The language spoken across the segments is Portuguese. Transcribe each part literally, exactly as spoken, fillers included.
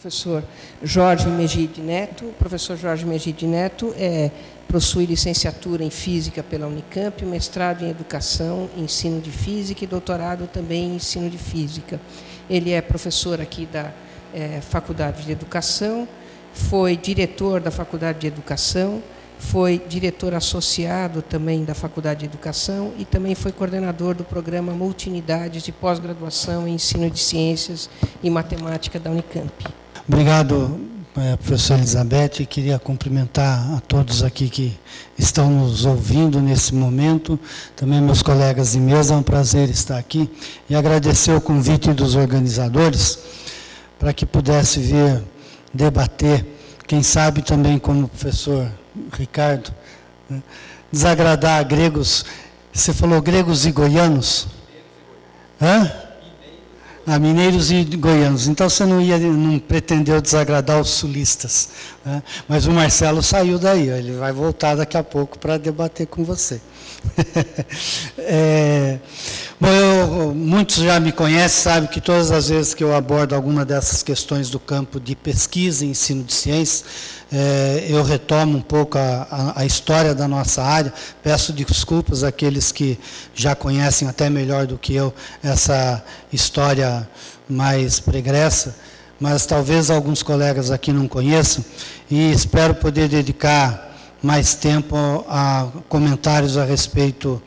professor Jorge Megid Neto. O professor Jorge Megid Neto é, possui licenciatura em Física pela Unicamp, mestrado em Educação, Ensino de Física e doutorado também em Ensino de Física. Ele é professor aqui da é, Faculdade de Educação, foi diretor da Faculdade de Educação, foi diretor associado também da Faculdade de Educação e também foi coordenador do programa Multiunidades de Pós-Graduação em Ensino de Ciências e Matemática da Unicamp. Obrigado, professora Elizabeth. Queria cumprimentar a todos aqui que estão nos ouvindo nesse momento, também meus colegas de mesa, é um prazer estar aqui e agradecer o convite dos organizadores para que pudesse vir debater, quem sabe também como o professor Ricardo, né? Desagradar gregos. Você falou gregos e goianos? Hã? Ah, mineiros e goianos. Então você não ia, não pretendeu desagradar os sulistas, né? Mas o Marcelo saiu daí, ó, ele vai voltar daqui a pouco para debater com você. é, bom, eu, muitos já me conhecem, sabem que todas as vezes que eu abordo alguma dessas questões do campo de pesquisa e ensino de ciência, é, eu retomo um pouco a, a, a história da nossa área. Peço desculpas àqueles que já conhecem até melhor do que eu essa história mais pregressa, mas talvez alguns colegas aqui não conheçam, e espero poder dedicar mais tempo a comentários a respeito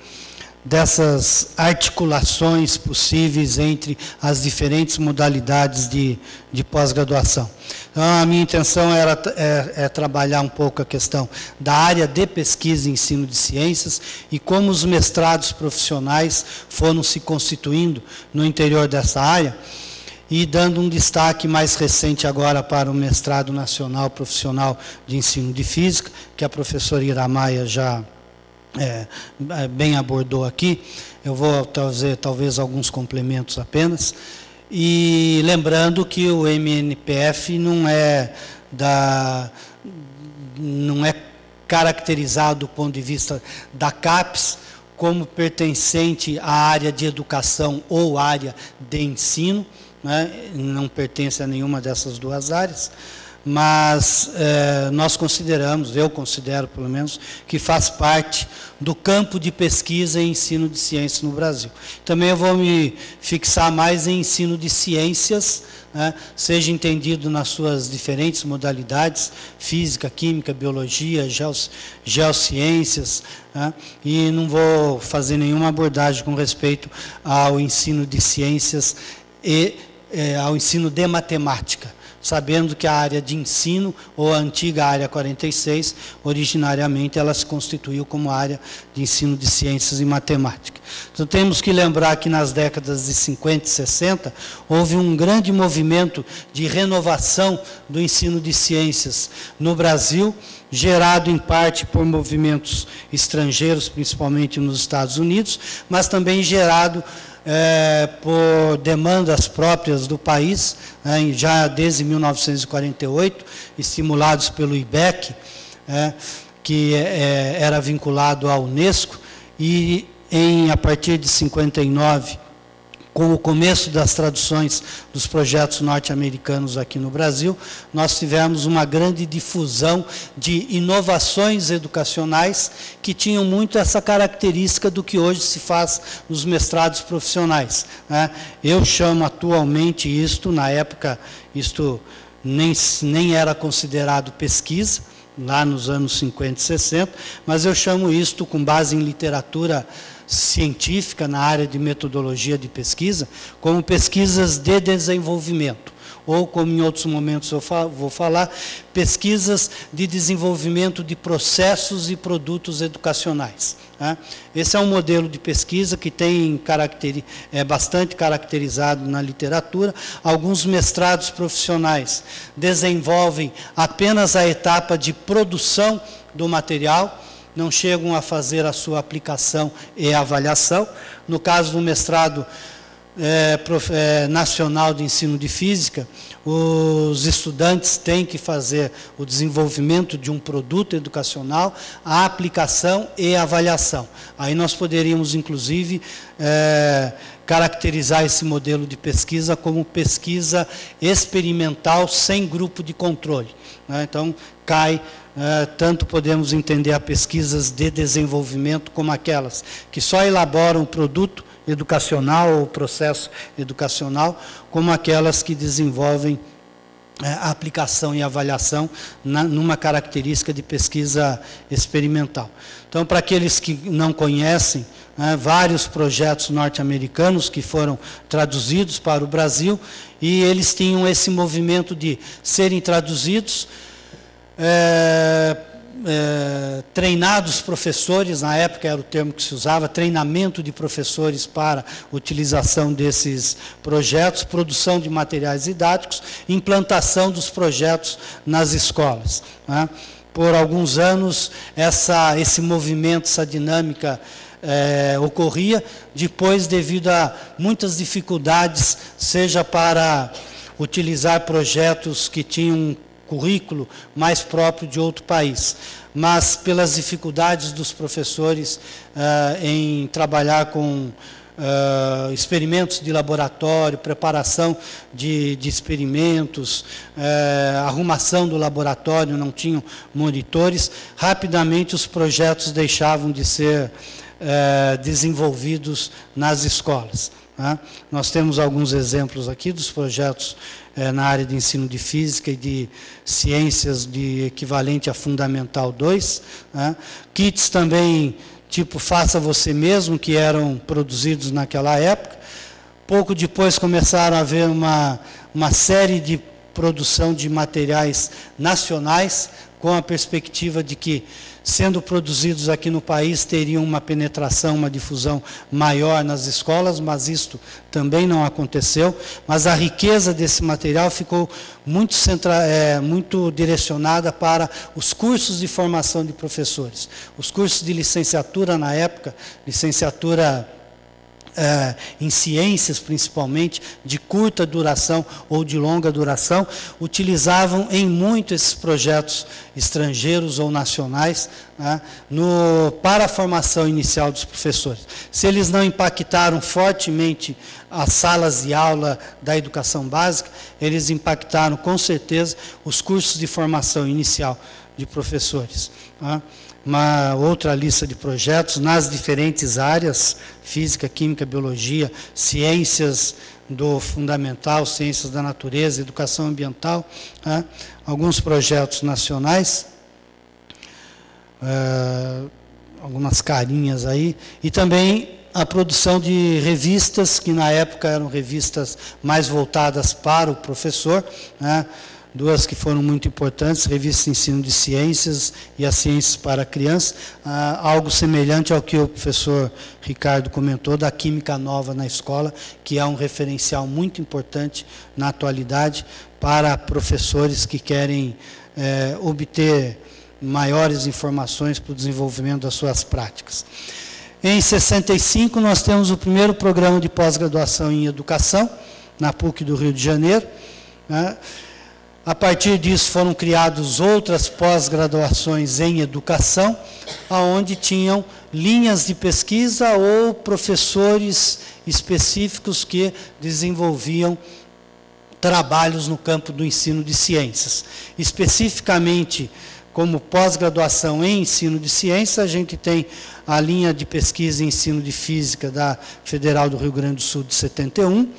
dessas articulações possíveis entre as diferentes modalidades de, de pós-graduação. Então, a minha intenção era é, é trabalhar um pouco a questão da área de pesquisa e ensino de ciências e como os mestrados profissionais foram se constituindo no interior dessa área, e dando um destaque mais recente agora para o mestrado nacional profissional de ensino de física, que a professora Iramaia já é, bem abordou aqui. Eu vou trazer talvez alguns complementos apenas. E lembrando que o M N P F não é, da, não é caracterizado do ponto de vista da CAPES como pertencente à área de educação ou área de ensino, não pertence a nenhuma dessas duas áreas, mas eh, nós consideramos, eu considero pelo menos, que faz parte do campo de pesquisa e ensino de ciências no Brasil. Também eu vou me fixar mais em ensino de ciências, né, seja entendido nas suas diferentes modalidades, física, química, biologia, geos, geociências, né, e não vou fazer nenhuma abordagem com respeito ao ensino de ciências e É, ao ensino de matemática, sabendo que a área de ensino, ou a antiga área quarenta e seis, originariamente ela se constituiu como área de ensino de ciências e matemática. Então temos que lembrar que nas décadas de cinquenta e sessenta, houve um grande movimento de renovação do ensino de ciências no Brasil, gerado em parte por movimentos estrangeiros, principalmente nos Estados Unidos, mas também gerado É, por demandas próprias do país, né, já desde mil novecentos e quarenta e oito, estimulados pelo I B E C, é, que é, era vinculado à Unesco, e em, a partir de cinquenta e nove, com o começo das traduções dos projetos norte-americanos aqui no Brasil, nós tivemos uma grande difusão de inovações educacionais que tinham muito essa característica do que hoje se faz nos mestrados profissionais, né? Eu chamo atualmente isto, na época, isto nem, nem era considerado pesquisa, lá nos anos cinquenta e sessenta, mas eu chamo isto, com base em literatura científica na área de metodologia de pesquisa, como pesquisas de desenvolvimento, ou como em outros momentos eu vou falar, pesquisas de desenvolvimento de processos e produtos educacionais. Esse é um modelo de pesquisa que tem caracteri- é bastante caracterizado na literatura. Alguns mestrados profissionais desenvolvem apenas a etapa de produção do material, não chegam a fazer a sua aplicação e avaliação. No caso do mestrado é, prof, é, Nacional de Ensino de Física, os estudantes têm que fazer o desenvolvimento de um produto educacional, a aplicação e a avaliação. Aí nós poderíamos, inclusive, é, caracterizar esse modelo de pesquisa como pesquisa experimental sem grupo de controle, né? Então, cai... É, tanto podemos entender a pesquisas de desenvolvimento como aquelas que só elaboram o produto educacional ou o processo educacional, como aquelas que desenvolvem é, a aplicação e avaliação na, numa característica de pesquisa experimental. Então, para aqueles que não conhecem, né, vários projetos norte-americanos que foram traduzidos para o Brasil, e eles tinham esse movimento de serem traduzidos, É, é, treinados professores, na época era o termo que se usava, treinamento de professores para utilização desses projetos, produção de materiais didáticos, implantação dos projetos nas escolas, né? Por alguns anos, essa, esse movimento, essa dinâmica é, ocorria, depois, devido a muitas dificuldades, seja para utilizar projetos que tinham currículo mais próprio de outro país, mas pelas dificuldades dos professores ah, em trabalhar com ah, experimentos de laboratório, preparação de, de experimentos, ah, arrumação do laboratório, não tinham monitores, rapidamente os projetos deixavam de ser ah, desenvolvidos nas escolas. Ah, nós temos alguns exemplos aqui dos projetos eh, na área de ensino de física e de ciências de equivalente a Fundamental dois. Ah, kits também, tipo Faça Você Mesmo, que eram produzidos naquela época. Pouco depois começaram a haver uma, uma série de produção de materiais nacionais, com a perspectiva de que, sendo produzidos aqui no país, teriam uma penetração, uma difusão maior nas escolas, mas isto também não aconteceu. Mas a riqueza desse material ficou muito, centra, é, muito direcionada para os cursos de formação de professores. Os cursos de licenciatura, na época, licenciatura é, em ciências, principalmente, de curta duração ou de longa duração, utilizavam em muito esses projetos estrangeiros ou nacionais, né, no, para a formação inicial dos professores. Se eles não impactaram fortemente as salas de aula da educação básica, eles impactaram, com certeza, os cursos de formação inicial de professores, né. Uma outra lista de projetos nas diferentes áreas, física, química, biologia, ciências do fundamental, ciências da natureza, educação ambiental, né? Alguns projetos nacionais, uh, algumas carinhas aí, e também a produção de revistas, que na época eram revistas mais voltadas para o professor, né? Duas que foram muito importantes, Revista de Ensino de Ciências e as Ciências para Crianças, ah, algo semelhante ao que o professor Ricardo comentou, da Química Nova na Escola, que é um referencial muito importante na atualidade para professores que querem eh, obter maiores informações para o desenvolvimento das suas práticas. Em sessenta e cinco, nós temos o primeiro programa de pós-graduação em Educação, na PUC do Rio de Janeiro, né? A partir disso foram criadas outras pós-graduações em educação, onde tinham linhas de pesquisa ou professores específicos que desenvolviam trabalhos no campo do ensino de ciências. Especificamente, como pós-graduação em ensino de ciência, a gente tem a linha de pesquisa em ensino de física da Federal do Rio Grande do Sul de setenta e um,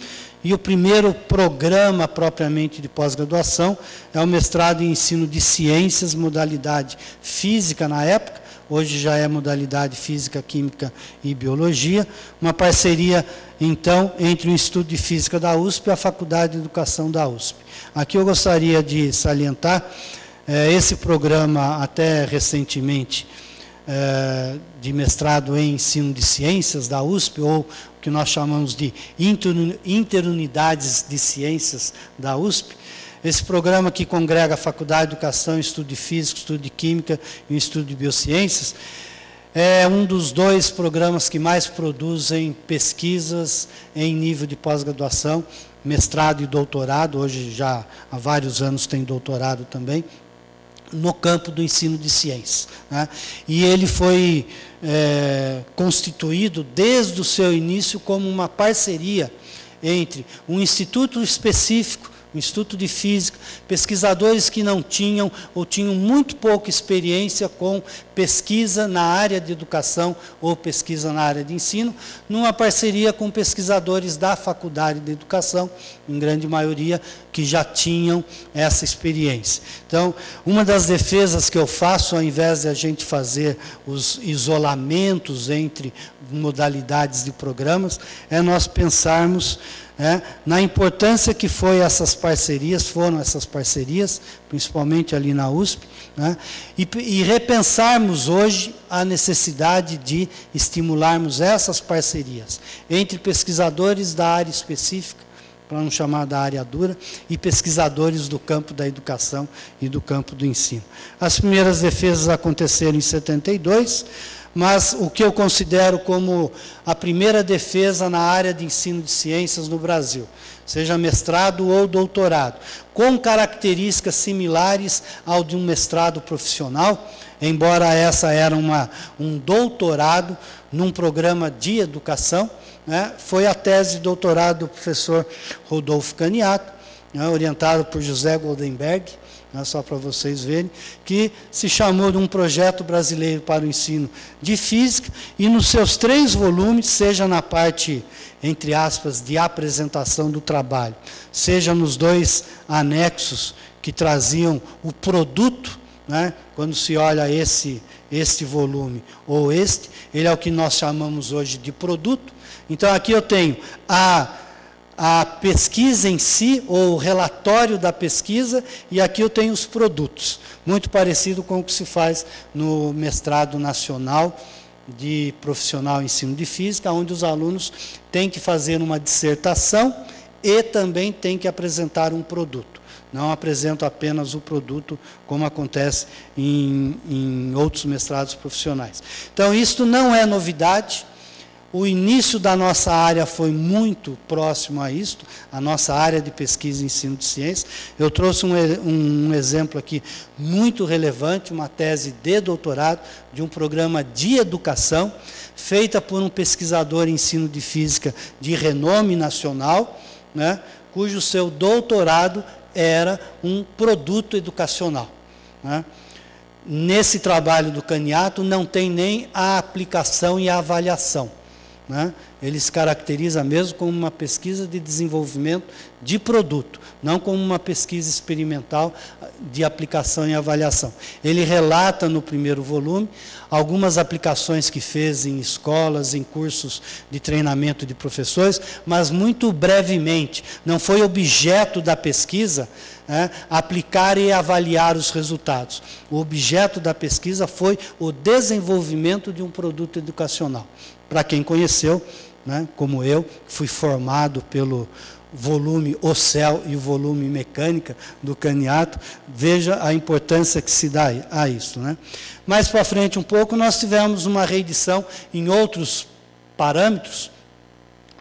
e o primeiro programa propriamente de pós-graduação é o mestrado em ensino de ciências, modalidade física na época, hoje já é modalidade física, química e biologia, uma parceria, então, entre o Instituto de Física da U S P e a Faculdade de Educação da U S P. Aqui eu gostaria de salientar, eh, esse programa até recentemente, eh, de mestrado em ensino de ciências da U S P, ou que nós chamamos de interunidades de ciências da U S P, esse programa que congrega a Faculdade de Educação, Estudo de Física, Estudo de Química e Estudo de Biociências, é um dos dois programas que mais produzem pesquisas em nível de pós-graduação, mestrado e doutorado, hoje já há vários anos tem doutorado também, no campo do ensino de ciências, né? E ele foi é, constituído desde o seu início como uma parceria entre um instituto específico, um instituto de física, pesquisadores que não tinham ou tinham muito pouca experiência com pesquisa na área de educação ou pesquisa na área de ensino, numa parceria com pesquisadores da Faculdade de Educação, em grande maioria, que já tinham essa experiência. Então, uma das defesas que eu faço, ao invés de a gente fazer os isolamentos entre modalidades de programas, é nós pensarmos É, na importância que foi essas parcerias, foram essas parcerias, principalmente ali na U S P, né, e, e repensarmos hoje a necessidade de estimularmos essas parcerias entre pesquisadores da área específica, para não chamar da área dura, e pesquisadores do campo da educação e do campo do ensino. As primeiras defesas aconteceram em setenta e dois, mas o que eu considero como a primeira defesa na área de ensino de ciências no Brasil, seja mestrado ou doutorado, com características similares ao de um mestrado profissional, embora essa era uma, um doutorado num programa de educação, né, foi a tese de doutorado do professor Rodolfo Caniato, né, orientado por José Goldenberg, só para vocês verem, que se chamou de um projeto brasileiro para o ensino de física, e nos seus três volumes, seja na parte, entre aspas, de apresentação do trabalho, seja nos dois anexos que traziam o produto, né, quando se olha esse, este volume ou este, ele é o que nós chamamos hoje de produto. Então aqui eu tenho a... a pesquisa em si, ou o relatório da pesquisa, e aqui eu tenho os produtos, muito parecido com o que se faz no mestrado nacional de profissional em ensino de física, onde os alunos têm que fazer uma dissertação e também têm que apresentar um produto. Não apresentam apenas o produto, como acontece em, em outros mestrados profissionais. Então, isto não é novidade. O início da nossa área foi muito próximo a isto, a nossa área de pesquisa e ensino de ciência. Eu trouxe um, um exemplo aqui muito relevante, uma tese de doutorado de um programa de educação, feita por um pesquisador em ensino de física de renome nacional, né, cujo seu doutorado era um produto educacional, né. Nesse trabalho do Caniato não tem nem a aplicação e a avaliação, né? Ele se caracteriza mesmo como uma pesquisa de desenvolvimento de produto, não como uma pesquisa experimental de aplicação e avaliação. Ele relata no primeiro volume algumas aplicações que fez em escolas, em cursos de treinamento de professores, mas muito brevemente. Não foi objeto da pesquisa, né, aplicar e avaliar os resultados. O objeto da pesquisa foi o desenvolvimento de um produto educacional. Para quem conheceu, né, como eu, fui formado pelo volume O Céu e o volume Mecânica do Caniato, veja a importância que se dá a isso, né? Mais para frente um pouco, nós tivemos uma reedição em outros parâmetros,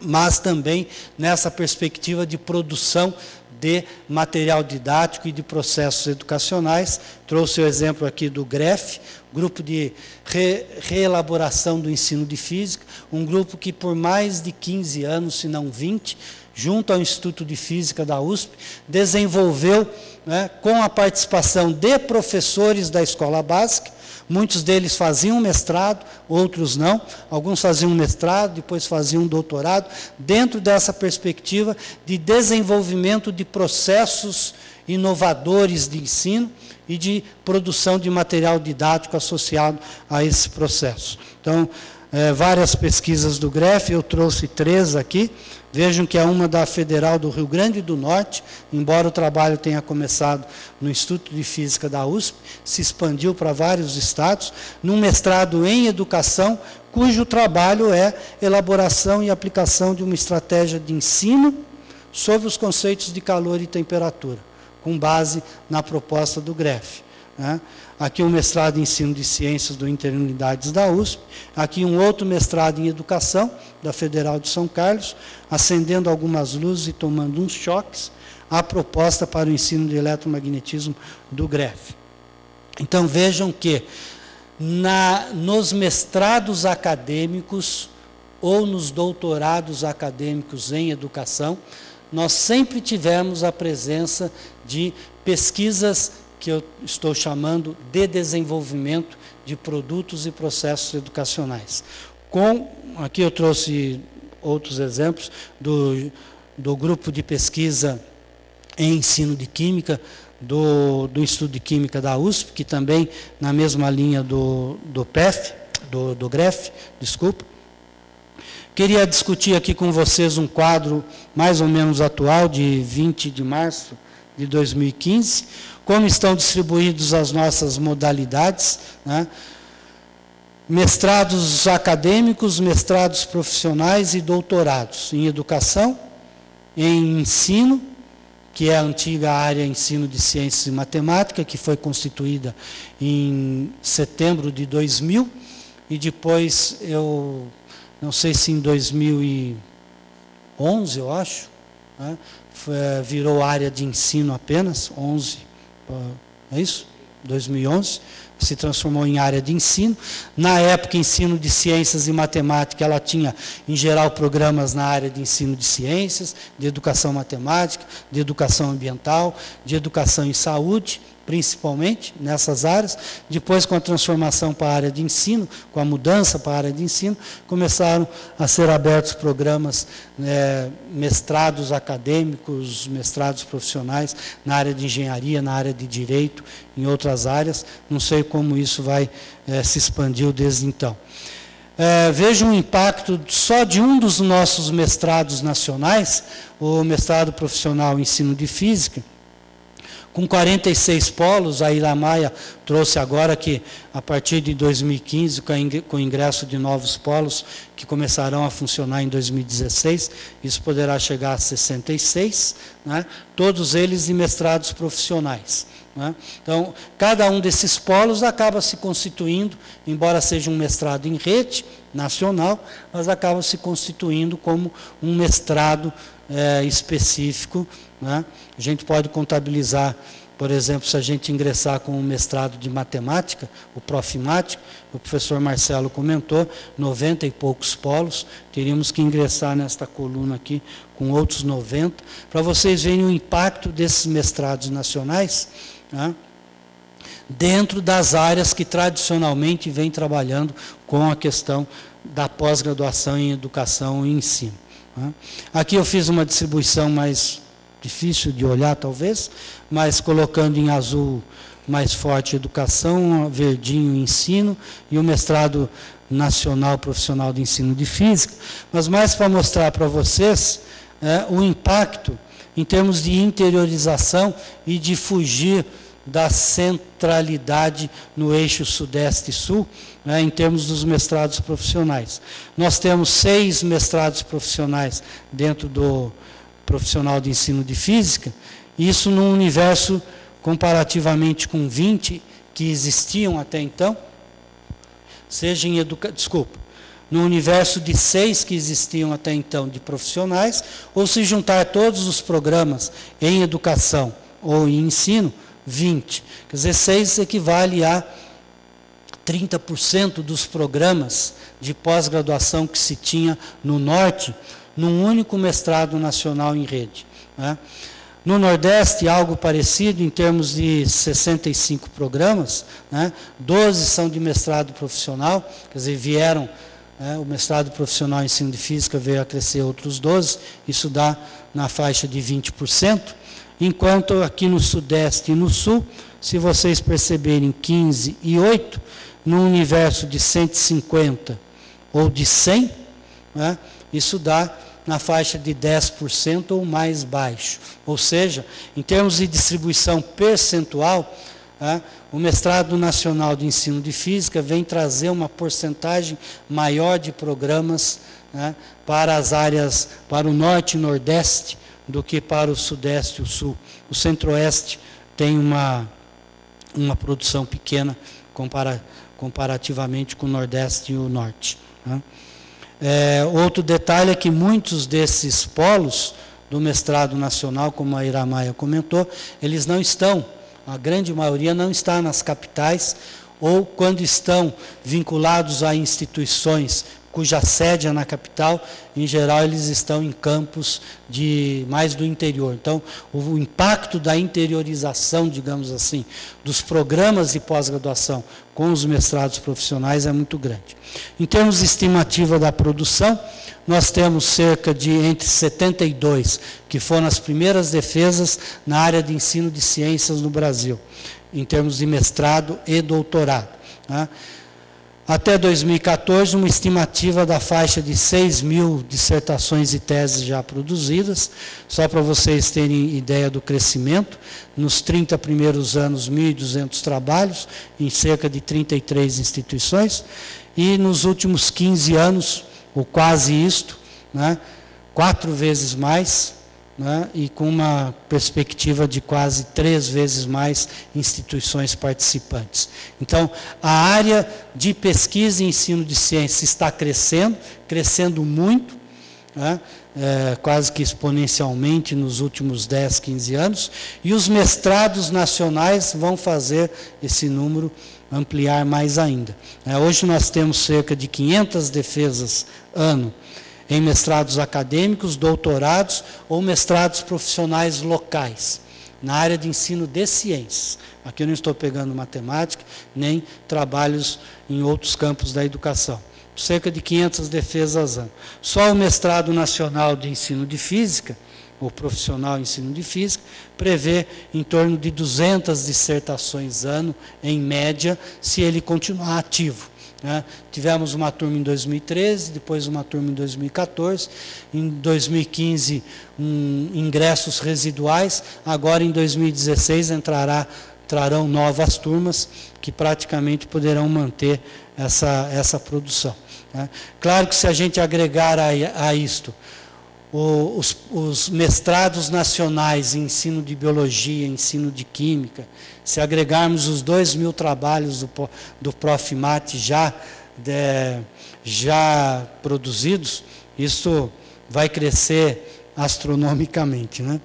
mas também nessa perspectiva de produção de material didático e de processos educacionais. Trouxe o exemplo aqui do gref, grupo de re reelaboração do ensino de física, um grupo que por mais de quinze anos, se não vinte, junto ao Instituto de Física da U S P, desenvolveu, né, com a participação de professores da escola básica. Muitos deles faziam mestrado, outros não. Alguns faziam mestrado, depois faziam doutorado, dentro dessa perspectiva de desenvolvimento de processos inovadores de ensino e de produção de material didático associado a esse processo. Então, é, várias pesquisas do gref, eu trouxe três aqui. Vejam que é uma da Federal do Rio Grande do Norte, embora o trabalho tenha começado no Instituto de Física da U S P, se expandiu para vários estados, num mestrado em educação, cujo trabalho é elaboração e aplicação de uma estratégia de ensino sobre os conceitos de calor e temperatura, com base na proposta do gref. Né? Aqui um mestrado em ensino de ciências do Interunidades da U S P, aqui um outro mestrado em educação da Federal de São Carlos, acendendo algumas luzes e tomando uns choques, a proposta para o ensino de eletromagnetismo do gref. Então vejam que na, nos mestrados acadêmicos ou nos doutorados acadêmicos em educação, nós sempre tivemos a presença de pesquisas que eu estou chamando de desenvolvimento de produtos e processos educacionais. Com, aqui eu trouxe outros exemplos do, do grupo de pesquisa em ensino de química, do, do Instituto de Química da U S P, que também na mesma linha do, do P E F, do, do gref, desculpa. Queria discutir aqui com vocês um quadro mais ou menos atual, de vinte de março de dois mil e quinze, como estão distribuídos as nossas modalidades, né? Mestrados acadêmicos, mestrados profissionais e doutorados em educação, em ensino, que é a antiga área ensino de ciências e matemática, que foi constituída em setembro de dois mil, e depois, eu não sei se em dois mil e onze, eu acho, né? Virou área de ensino apenas, onze, é isso? dois mil e onze, se transformou em área de ensino. Na época, ensino de ciências e matemática, ela tinha, em geral, programas na área de ensino de ciências, de educação matemática, de educação ambiental, de educação em saúde, principalmente nessas áreas. Depois, com a transformação para a área de ensino, com a mudança para a área de ensino, começaram a ser abertos programas, né, mestrados acadêmicos, mestrados profissionais, na área de engenharia, na área de direito, em outras áreas. Não sei como isso vai é, se expandiu desde então. É, vejo um impacto só de um dos nossos mestrados nacionais, o mestrado profissional em ensino de física, com quarenta e seis polos. A Iramaia trouxe agora que, a partir de dois mil e quinze, com o ingresso de novos polos, que começarão a funcionar em dois mil e dezesseis, isso poderá chegar a sessenta e seis, né? Todos eles em mestrados profissionais. Né? Então, cada um desses polos acaba se constituindo, embora seja um mestrado em rede nacional, mas acaba se constituindo como um mestrado é, específico, né? A gente pode contabilizar, por exemplo, se a gente ingressar com um mestrado de matemática, o ProfMat, o professor Marcelo comentou, noventa e poucos polos, teríamos que ingressar nesta coluna aqui com outros noventa, para vocês verem o impacto desses mestrados nacionais, né, dentro das áreas que tradicionalmente vem trabalhando com a questão da pós-graduação em educação e ensino. Né. Aqui eu fiz uma distribuição mais difícil de olhar, talvez, mas colocando em azul mais forte educação, verdinho ensino, e o mestrado nacional profissional de ensino de física, mas mais para mostrar para vocês é, o impacto em termos de interiorização e de fugir da centralidade no eixo sudeste e sul, né, em termos dos mestrados profissionais. Nós temos seis mestrados profissionais dentro do profissional de ensino de física, isso num universo comparativamente com vinte que existiam até então, seja em educa... desculpa, no universo de seis que existiam até então de profissionais, ou se juntar todos os programas em educação ou em ensino, vinte. Quer dizer, seis equivale a trinta por cento dos programas de pós-graduação que se tinha no norte, num único mestrado nacional em rede. Né? No Nordeste, algo parecido, em termos de sessenta e cinco programas, né? doze são de mestrado profissional, quer dizer, vieram, né, o mestrado profissional em ensino de física veio a crescer outros doze, isso dá na faixa de vinte por cento, enquanto aqui no Sudeste e no Sul, se vocês perceberem quinze e oito, num universo de cento e cinquenta ou de cem, né, isso dá na faixa de dez por cento ou mais baixo. Ou seja, em termos de distribuição percentual, é, o mestrado nacional de ensino de física vem trazer uma porcentagem maior de programas, né, para as áreas, para o norte e nordeste, do que para o sudeste e o sul. O centro-oeste tem uma uma produção pequena compara, comparativamente com o Nordeste e o Norte. Né? É, outro detalhe é que muitos desses polos do mestrado nacional, como a Iramaia comentou, eles não estão, a grande maioria não está nas capitais, ou quando estão vinculados a instituições cuja sede é na capital, em geral eles estão em campos de, mais do interior. Então, o impacto da interiorização, digamos assim, dos programas de pós-graduação com os mestrados profissionais é muito grande. Em termos de estimativa da produção, nós temos cerca de entre setenta e dois, que foram as primeiras defesas na área de ensino de ciências no Brasil, em termos de mestrado e doutorado. Né? Até dois mil e quatorze, uma estimativa da faixa de seis mil dissertações e teses já produzidas, só para vocês terem ideia do crescimento. Nos trinta primeiros anos, mil e duzentos trabalhos, em cerca de trinta e três instituições, e nos últimos quinze anos, ou quase isto, né, quatro vezes mais, né, e com uma perspectiva de quase três vezes mais instituições participantes. Então, a área de pesquisa e ensino de ciência está crescendo, crescendo muito, né, é, quase que exponencialmente nos últimos dez, quinze anos, e os mestrados nacionais vão fazer esse número ampliar mais ainda. É, hoje nós temos cerca de quinhentas defesas ano, em mestrados acadêmicos, doutorados ou mestrados profissionais locais, na área de ensino de ciências. Aqui eu não estou pegando matemática, nem trabalhos em outros campos da educação. Cerca de quinhentas defesas ano. Só o mestrado nacional de ensino de física, ou profissional em ensino de física, prevê em torno de duzentas dissertações ano, em média, se ele continuar ativo. Né? Tivemos uma turma em dois mil e treze, depois uma turma em dois mil e quatorze, em dois mil e quinze um, ingressos residuais, agora em dois mil e dezesseis entrará, entrarão novas turmas que praticamente poderão manter essa, essa produção. Né? Claro que se a gente agregar a, a isto o, os, os mestrados nacionais em ensino de biologia, ensino de química, se agregarmos os dois mil trabalhos do, do ProfMat já, de, já produzidos, isso vai crescer astronomicamente. Né?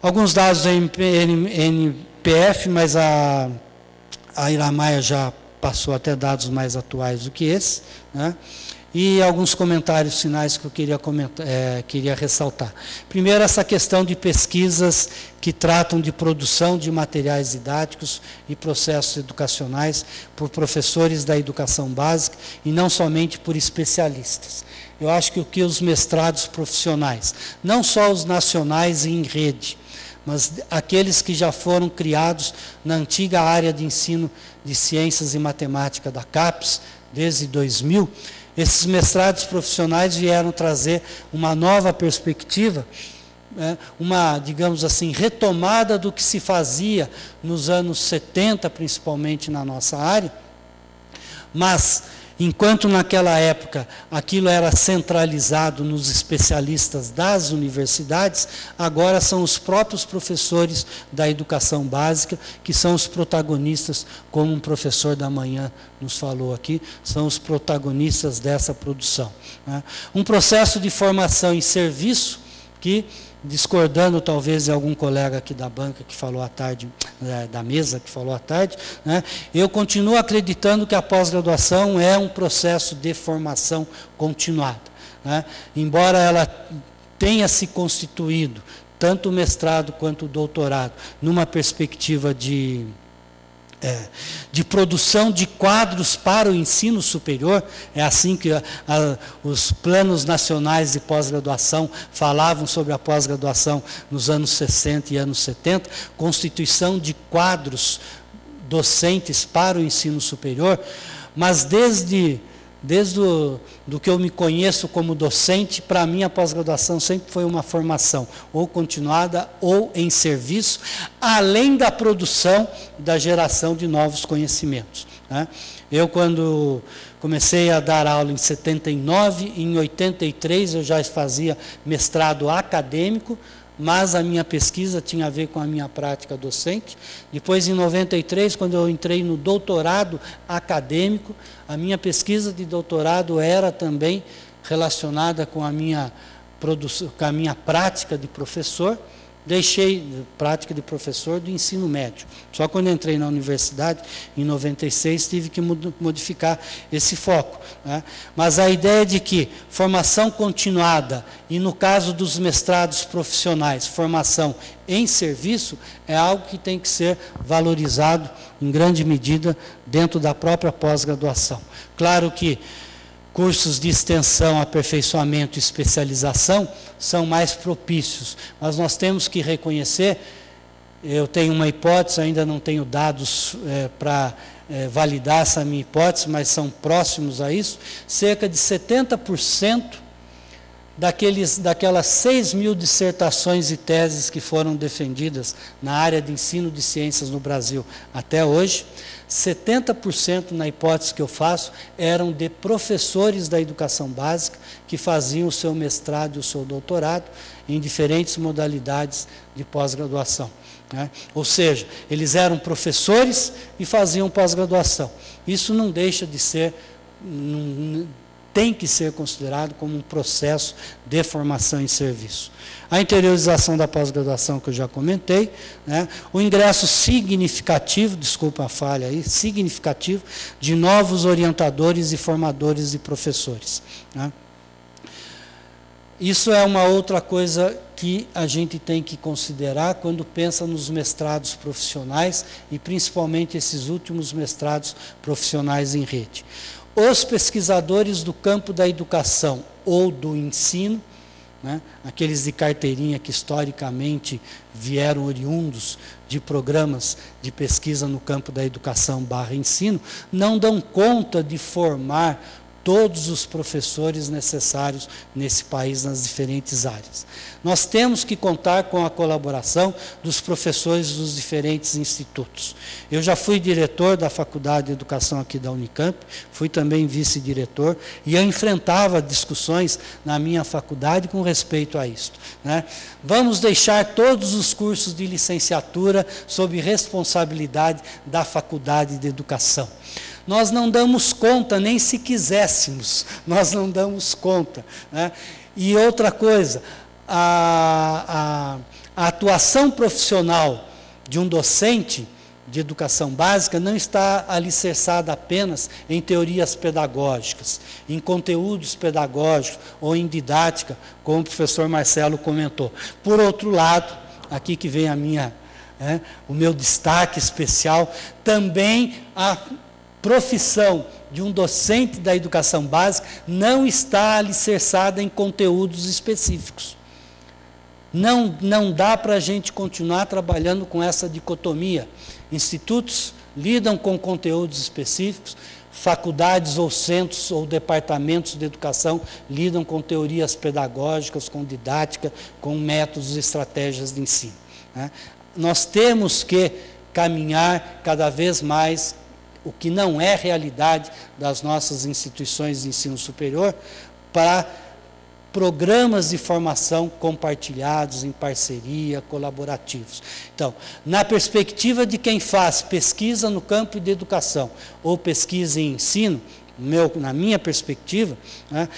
Alguns dados da N P F, mas a, a Iramaia já passou até dados mais atuais do que esse, né? E alguns comentários finais que eu queria, comentar, é, queria ressaltar. Primeiro, essa questão de pesquisas que tratam de produção de materiais didáticos e processos educacionais por professores da educação básica e não somente por especialistas. Eu acho que o que os mestrados profissionais, não só os nacionais e em rede, mas aqueles que já foram criados na antiga área de ensino de ciências e matemática da CAPES, desde dois mil, esses mestrados profissionais vieram trazer uma nova perspectiva, uma, digamos assim, retomada do que se fazia nos anos setenta, principalmente na nossa área, mas enquanto naquela época aquilo era centralizado nos especialistas das universidades, agora são os próprios professores da educação básica que são os protagonistas, como um professor da manhã nos falou aqui, são os protagonistas dessa produção. Um processo de formação em serviço que, discordando talvez de algum colega aqui da banca que falou à tarde, da mesa que falou à tarde, né, eu continuo acreditando que a pós-graduação é um processo de formação continuada. Né, embora ela tenha se constituído, tanto o mestrado quanto o doutorado, numa perspectiva de... É, de produção de quadros para o ensino superior, é assim que a, a, os planos nacionais de pós-graduação falavam sobre a pós-graduação nos anos sessenta e anos setenta, constituição de quadros docentes para o ensino superior, mas desde, desde o, do que eu me conheço como docente, para mim a pós-graduação sempre foi uma formação, ou continuada ou em serviço, além da produção da geração de novos conhecimentos. Né? Eu, quando comecei a dar aula em setenta e nove, em oitenta e três eu já fazia mestrado acadêmico, mas a minha pesquisa tinha a ver com a minha prática docente. Depois, em noventa e três, quando eu entrei no doutorado acadêmico, a minha pesquisa de doutorado era também relacionada com a minha, com a minha prática de professor. Deixei prática de professor do ensino médio. Só quando entrei na universidade, em noventa e seis, tive que modificar esse foco, né? Mas a ideia de que formação continuada, e no caso dos mestrados profissionais, formação em serviço, é algo que tem que ser valorizado em grande medida dentro da própria pós-graduação. Claro que cursos de extensão, aperfeiçoamento e especialização são mais propícios, mas nós temos que reconhecer, eu tenho uma hipótese, ainda não tenho dados é, para é, validar essa minha hipótese, mas são próximos a isso, cerca de setenta por cento daqueles, daquelas seis mil dissertações e teses que foram defendidas na área de ensino de ciências no Brasil até hoje, setenta por cento, na hipótese que eu faço, eram de professores da educação básica que faziam o seu mestrado e o seu doutorado em diferentes modalidades de pós-graduação, né? Ou seja, eles eram professores e faziam pós-graduação. Isso não deixa de ser, tem que ser considerado como um processo de formação em serviço. A interiorização da pós-graduação, que eu já comentei, né? O ingresso significativo, desculpa a falha aí, significativo de novos orientadores e formadores e professores, né? Isso é uma outra coisa que a gente tem que considerar quando pensa nos mestrados profissionais, e principalmente esses últimos mestrados profissionais em rede. Os pesquisadores do campo da educação ou do ensino, né, aqueles de carteirinha que historicamente vieram oriundos de programas de pesquisa no campo da educação barra ensino, não dão conta de formar todos os professores necessários nesse país, nas diferentes áreas. Nós temos que contar com a colaboração dos professores dos diferentes institutos. Eu já fui diretor da Faculdade de Educação aqui da Unicamp, fui também vice-diretor, e eu enfrentava discussões na minha faculdade com respeito a isso, né? Vamos deixar todos os cursos de licenciatura sob responsabilidade da Faculdade de Educação. Nós não damos conta, nem se quiséssemos, nós não damos conta, né? E outra coisa, a, a, a atuação profissional de um docente de educação básica não está alicerçada apenas em teorias pedagógicas, em conteúdos pedagógicos ou em didática, como o professor Marcelo comentou. Por outro lado, aqui que vem a minha, né, o meu destaque especial, também a profissão de um docente da educação básica não está alicerçada em conteúdos específicos. Não, não dá para a gente continuar trabalhando com essa dicotomia. Institutos lidam com conteúdos específicos, faculdades ou centros ou departamentos de educação lidam com teorias pedagógicas, com didática, com métodos e estratégias de ensino, né? Nós temos que caminhar cada vez mais, o que não é realidade das nossas instituições de ensino superior, para programas de formação compartilhados, em parceria, colaborativos. Então, na perspectiva de quem faz pesquisa no campo de educação ou pesquisa em ensino, meu, na minha perspectiva, né,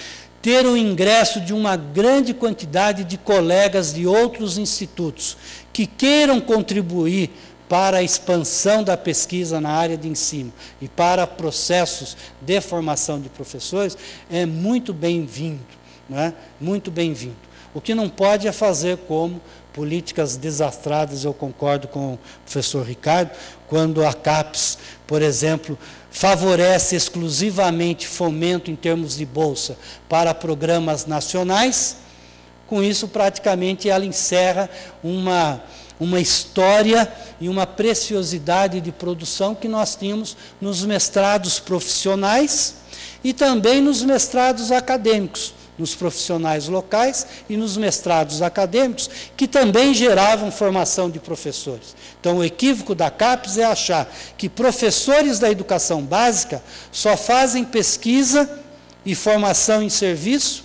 ter o ingresso de uma grande quantidade de colegas de outros institutos que queiram contribuir para a expansão da pesquisa na área de ensino e para processos de formação de professores, é muito bem-vindo, né? Muito bem-vindo. O que não pode é fazer como políticas desastradas, eu concordo com o professor Ricardo, quando a CAPES, por exemplo, favorece exclusivamente fomento em termos de bolsa para programas nacionais, com isso praticamente ela encerra uma... uma história e uma preciosidade de produção que nós tínhamos nos mestrados profissionais e também nos mestrados acadêmicos, nos profissionais locais e nos mestrados acadêmicos, que também geravam formação de professores. Então, o equívoco da CAPES é achar que professores da educação básica só fazem pesquisa e formação em serviço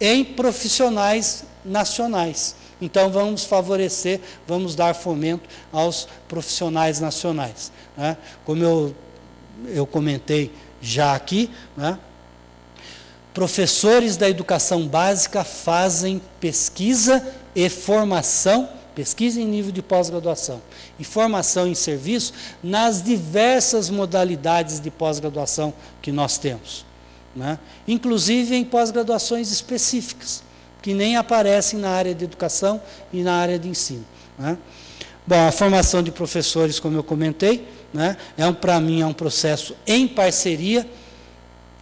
em profissionais nacionais. Então, vamos favorecer, vamos dar fomento aos profissionais nacionais, né? Como eu, eu comentei já aqui, né? Professores da educação básica fazem pesquisa e formação, pesquisa em nível de pós-graduação e formação em serviço nas diversas modalidades de pós-graduação que nós temos, né? Inclusive em pós-graduações específicas, que nem aparecem na área de educação e na área de ensino, né? Bom, a formação de professores, como eu comentei, né, é um, para mim é um processo em parceria,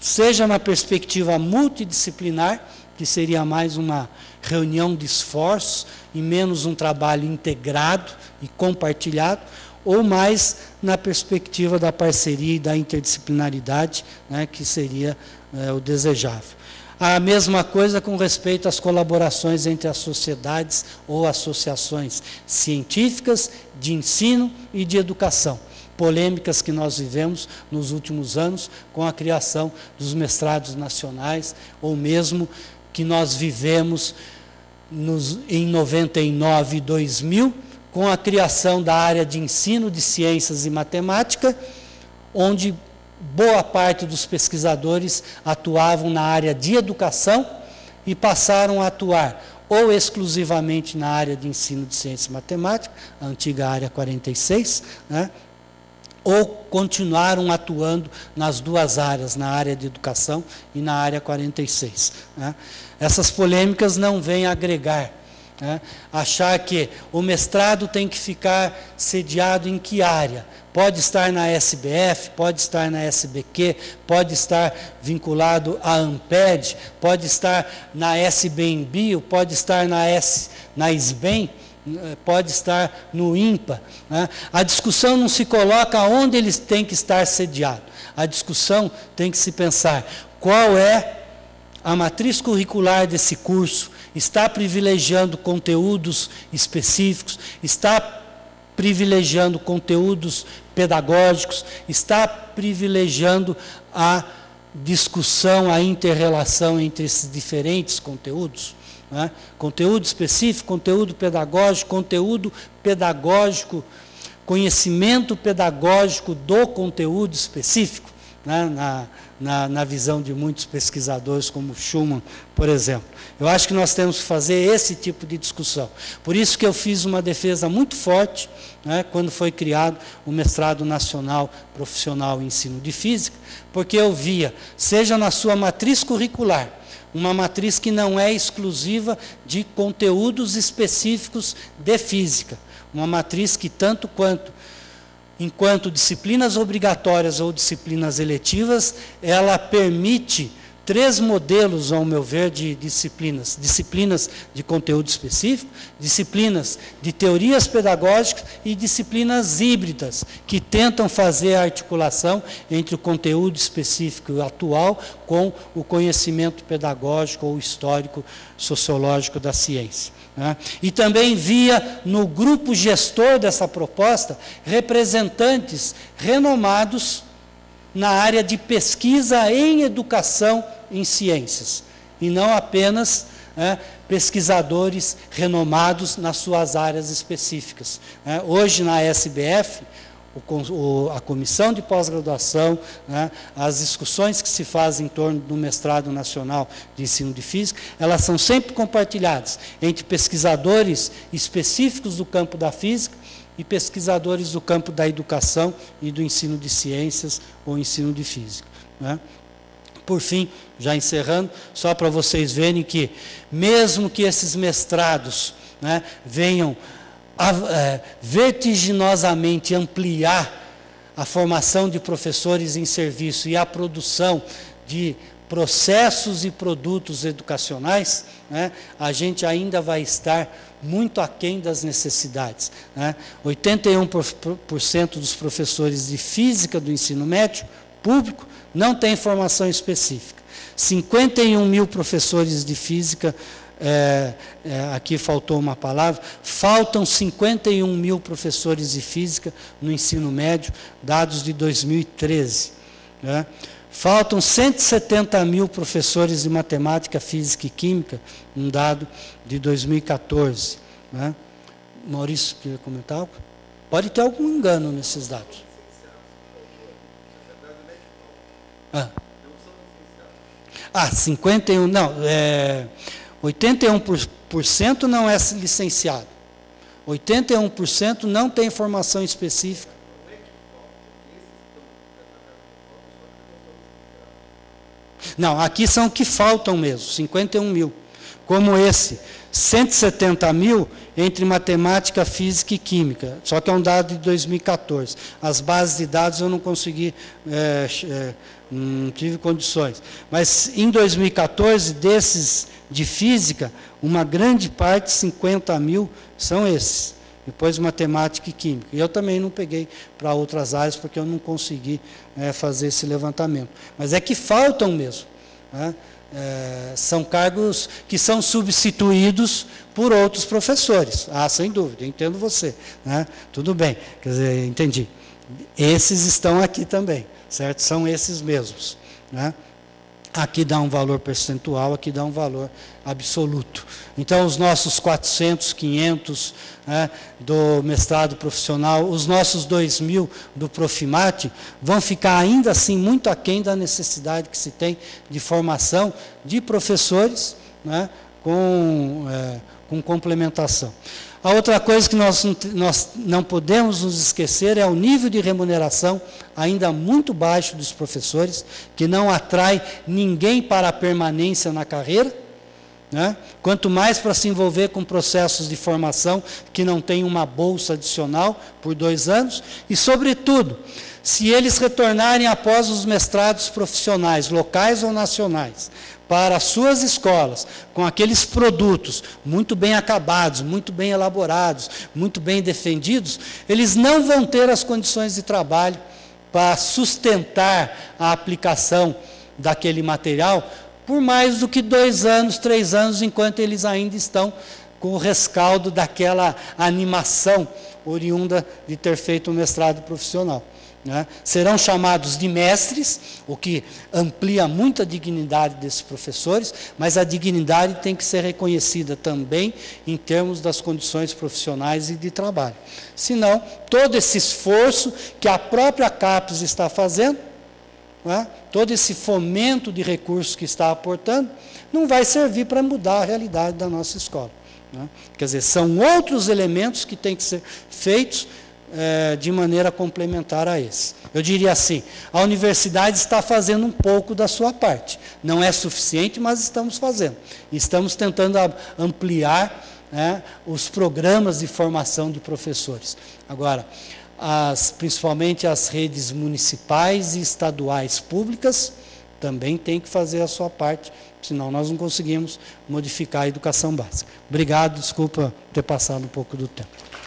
seja na perspectiva multidisciplinar, que seria mais uma reunião de esforços e menos um trabalho integrado e compartilhado, ou mais na perspectiva da parceria e da interdisciplinaridade, né, que seria é, o desejável. A mesma coisa com respeito às colaborações entre as sociedades ou associações científicas, de ensino e de educação. Polêmicas que nós vivemos nos últimos anos com a criação dos mestrados nacionais, ou mesmo que nós vivemos nos, em noventa e nove e dois mil, com a criação da área de ensino de ciências e matemática, onde boa parte dos pesquisadores atuavam na área de educação e passaram a atuar ou exclusivamente na área de ensino de ciência e matemática, a antiga área quarenta e seis, né? Ou continuaram atuando nas duas áreas, na área de educação e na área quarenta e seis. Né? Essas polêmicas não vêm agregar, né? Achar que o mestrado tem que ficar sediado em que área? Pode estar na S B F, pode estar na S B Q, pode estar vinculado à ANPEd, pode estar na SBMBio, pode estar na, S, na S B E M, pode estar no IMPA, né? A discussão não se coloca onde ele tem que estar sediado. A discussão tem que se pensar qual é a matriz curricular desse curso, está privilegiando conteúdos específicos, está privilegiando conteúdos pedagógicos, está privilegiando a discussão, a inter-relação entre esses diferentes conteúdos. Né? Conteúdo específico, conteúdo pedagógico, conteúdo pedagógico, conhecimento pedagógico do conteúdo específico, né? na, na, na visão de muitos pesquisadores como Schumann, por exemplo. Eu acho que nós temos que fazer esse tipo de discussão. Por isso que eu fiz uma defesa muito forte, né, quando foi criado o mestrado nacional profissional em ensino de física, porque eu via, seja na sua matriz curricular, uma matriz que não é exclusiva de conteúdos específicos de física. Uma matriz que, tanto quanto, enquanto disciplinas obrigatórias ou disciplinas eletivas, ela permite três modelos, ao meu ver, de disciplinas. Disciplinas de conteúdo específico, disciplinas de teorias pedagógicas e disciplinas híbridas, que tentam fazer a articulação entre o conteúdo específico atual com o conhecimento pedagógico ou histórico, sociológico da ciência, né? E também via no grupo gestor dessa proposta representantes renomados na área de pesquisa em educação em ciências, e não apenas é, pesquisadores renomados nas suas áreas específicas. É, hoje, na S B F, o, o, a comissão de pós-graduação, né, as discussões que se fazem em torno do mestrado nacional de ensino de física, elas são sempre compartilhadas entre pesquisadores específicos do campo da física e pesquisadores do campo da educação e do ensino de ciências ou ensino de física, né? Por fim, já encerrando, só para vocês verem que, mesmo que esses mestrados, né, venham a, é, vertiginosamente ampliar a formação de professores em serviço e a produção de processos e produtos educacionais, né, a gente ainda vai estar muito aquém das necessidades, né? oitenta e um por cento dos professores de física do ensino médio público não tem formação específica. cinquenta e um mil professores de física, é, é, aqui faltou uma palavra, faltam cinquenta e um mil professores de física no ensino médio, dados de dois mil e treze, né? Faltam cento e setenta mil professores de matemática, física e química, um dado de dois mil e quatorze. Né? Maurício, quer comentar algo? Pode ter algum engano nesses dados. Ah, ah cinquenta e um por cento, não, é, oitenta e um por cento não é licenciado. oitenta e um por cento não tem formação específica. Não, aqui são que faltam mesmo, cinquenta e um mil. Como esse, cento e setenta mil entre matemática, física e química. Só que é um dado de dois mil e quatorze. As bases de dados eu não consegui, é, é, não tive condições. Mas em dois mil e quatorze, desses de física, uma grande parte, cinquenta mil, são esses. Depois matemática e química. E eu também não peguei para outras áreas, porque eu não consegui é, fazer esse levantamento. Mas é que faltam mesmo. Né? É, são cargos que são substituídos por outros professores. Ah, sem dúvida, eu entendo você. Né? Tudo bem, quer dizer, entendi. Esses estão aqui também, certo? São esses mesmos. Né? Aqui dá um valor percentual, aqui dá um valor absoluto. Então, os nossos quatrocentos, quinhentos né, do mestrado profissional, os nossos dois mil do Profimat, vão ficar ainda assim muito aquém da necessidade que se tem de formação de professores né, com, é, com complementação. A outra coisa que nós, nós não podemos nos esquecer é o nível de remuneração ainda muito baixo dos professores, que não atrai ninguém para a permanência na carreira, né? Quanto mais para se envolver com processos de formação que não tem uma bolsa adicional por dois anos, e, sobretudo, se eles retornarem após os mestrados profissionais, locais ou nacionais, para as suas escolas, com aqueles produtos muito bem acabados, muito bem elaborados, muito bem defendidos, eles não vão ter as condições de trabalho para sustentar a aplicação daquele material por mais do que dois anos, três anos, enquanto eles ainda estão com o rescaldo daquela animação oriunda de ter feito um mestrado profissional. Né? Serão chamados de mestres, o que amplia muito a dignidade desses professores, mas a dignidade tem que ser reconhecida também em termos das condições profissionais e de trabalho. Senão, todo esse esforço que a própria CAPES está fazendo, né? Todo esse fomento de recursos que está aportando, não vai servir para mudar a realidade da nossa escola. Né? Quer dizer, são outros elementos que têm que ser feitos de maneira complementar a esse. Eu diria assim, a universidade está fazendo um pouco da sua parte. Não é suficiente, mas estamos fazendo. Estamos tentando ampliar né, os programas de formação de professores. Agora, as, principalmente as redes municipais e estaduais públicas também têm que fazer a sua parte, senão nós não conseguimos modificar a educação básica. Obrigado, desculpa ter passado um pouco do tempo.